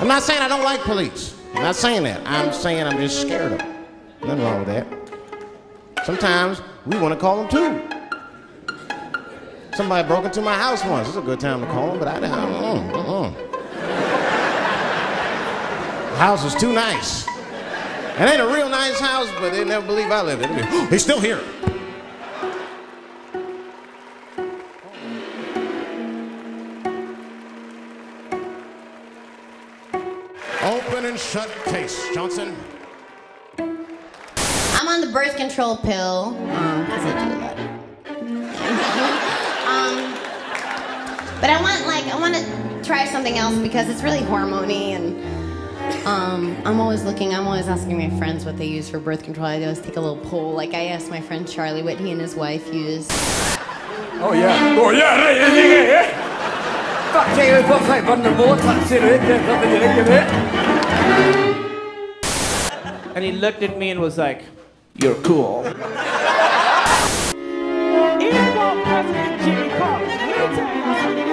I'm not saying I don't like police. I'm not saying that. I'm saying I'm just scared of them. Nothing wrong with that. Sometimes we want to call them too. Somebody broke into my house once. It's a good time to call them, but I don't know. The house is too nice. It ain't a real nice house, but they never believe I lived in it. Oh, he's still here. Open and shut case, Johnson. I'm on the birth control pill, because I do a lot. But I want to try something else because it's really hormony and. I'm always asking my friends what they use for birth control. I always take a little poll. Like I asked my friend Charlie what he and his wife use. Oh yeah. Oh yeah. And he looked at me and was like, "You're cool." Even though President Jimmy Carter, let me tell you something.